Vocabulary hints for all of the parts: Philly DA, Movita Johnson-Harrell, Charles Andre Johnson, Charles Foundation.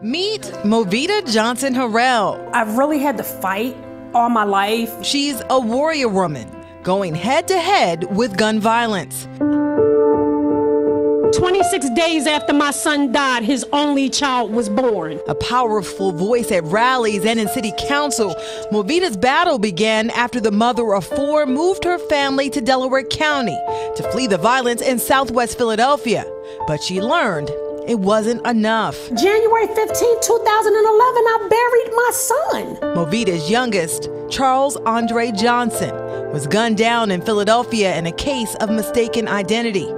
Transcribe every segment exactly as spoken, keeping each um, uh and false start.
Meet Movita Johnson-Harrell. I've really had to fight all my life. She's a warrior woman going head-to-head -head with gun violence. twenty-six days after my son died, his only child was born. A powerful voice at rallies and in city council, Movita's battle began after the mother of four moved her family to Delaware County to flee the violence in Southwest Philadelphia. But she learned it wasn't enough. January fifteenth, two thousand eleven, I buried my son. Movita's youngest, Charles Andre Johnson, was gunned down in Philadelphia in a case of mistaken identity.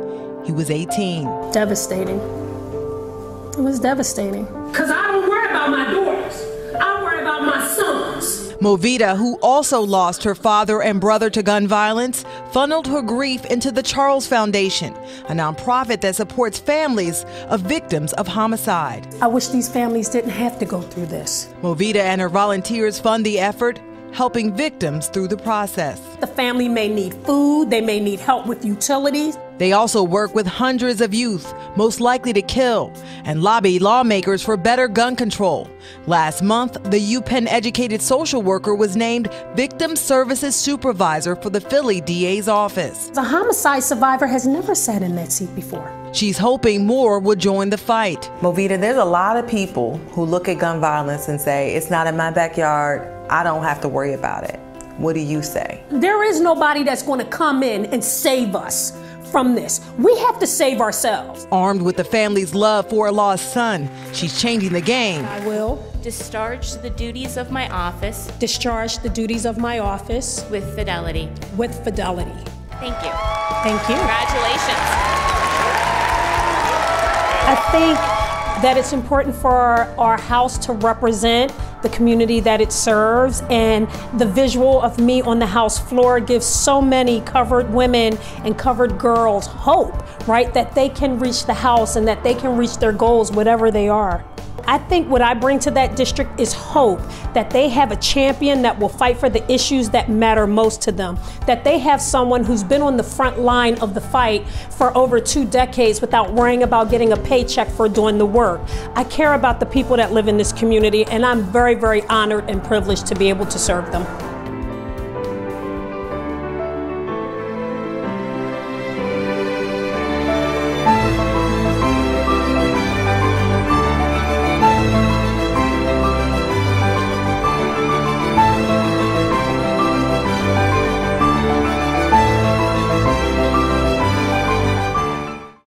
He was eighteen. Devastating. It was devastating. Because I don't worry about my daughters. I worry about my sons. Movita, who also lost her father and brother to gun violence, funneled her grief into the Charles Foundation, a nonprofit that supports families of victims of homicide. I wish these families didn't have to go through this. Movita and her volunteers fund the effort, helping victims through the process. The family may need food, they may need help with utilities. They also work with hundreds of youth most likely to kill and lobby lawmakers for better gun control. Last month, the UPenn-educated social worker was named Victim Services Supervisor for the Philly D A's office. A homicide survivor has never sat in that seat before. She's hoping more would join the fight. Movita, there's a lot of people who look at gun violence and say, it's not in my backyard, I don't have to worry about it. What do you say? There is nobody that's going to come in and save us from this. We have to save ourselves. Armed with the family's love for a lost son, she's changing the game. I will discharge the duties of my office. Discharge the duties of my office. With fidelity. With fidelity. Thank you. Thank you. Congratulations. I think that it's important for our, our house to represent the community that it serves, and the visual of me on the House floor gives so many covered women and covered girls hope, right? That they can reach the House and that they can reach their goals, whatever they are. I think what I bring to that district is hope, that they have a champion that will fight for the issues that matter most to them, that they have someone who's been on the front line of the fight for over two decades without worrying about getting a paycheck for doing the work. I care about the people that live in this community, and I'm very, very honored and privileged to be able to serve them.